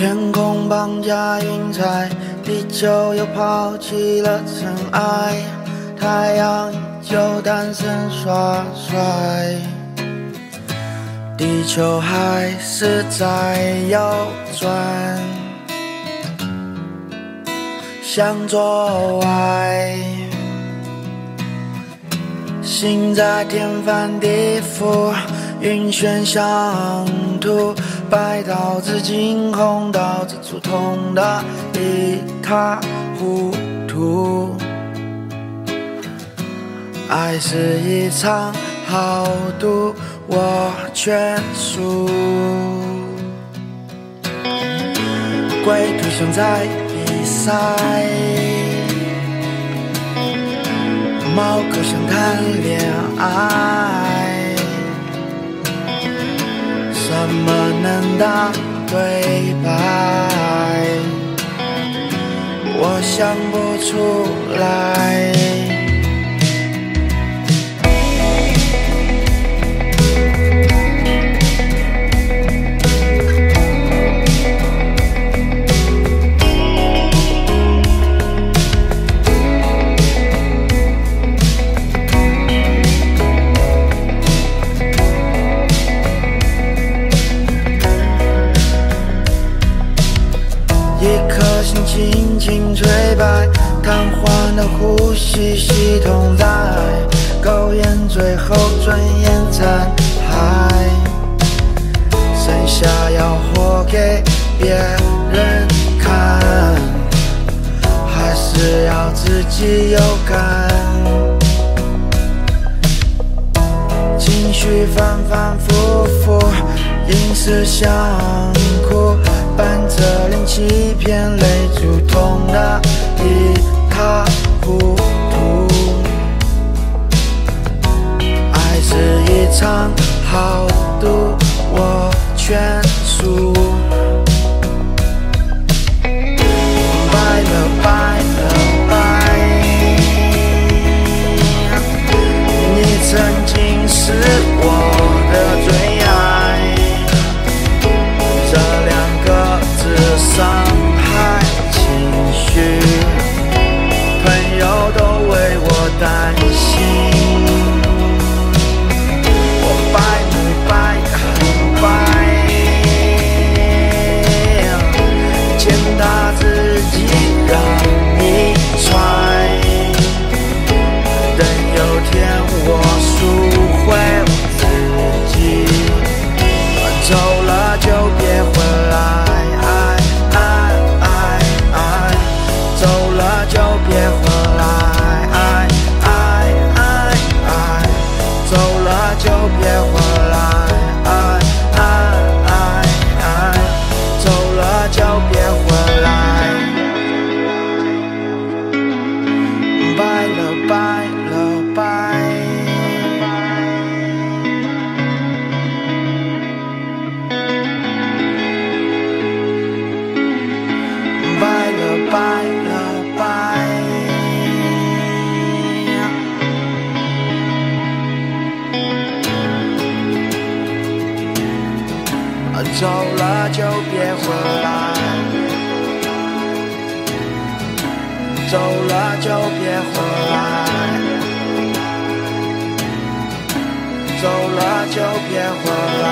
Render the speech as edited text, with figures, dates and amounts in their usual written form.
天空绑架云彩，地球又抛弃了尘埃，太阳就诞生耍帅，地球还是在摇转，向左歪，心在天翻地覆，云旋相吐，白到紫金红到紫竹，痛得一塌糊涂。爱是一场豪赌，我全输。龟兔熊在比赛，猫狗想谈恋爱，怎么能当对白？我想不出来。轻轻吹摆，瘫痪的呼吸系统在苟延，最后转眼残骸，剩下要活给别人看，还是要自己有感？情绪反反复复，因此想哭，伴着零欺骗，泪珠痛得一塌糊涂。爱是一场豪赌，我全输。败了，败了，败！你曾经是我的最爱。伤害情绪，朋友都为我担心。我拜你拜很拜，践踏自己让你踹，等有天我赎回自己，走了就别回来。走了就别回来，走了就别回来，走了就别回来。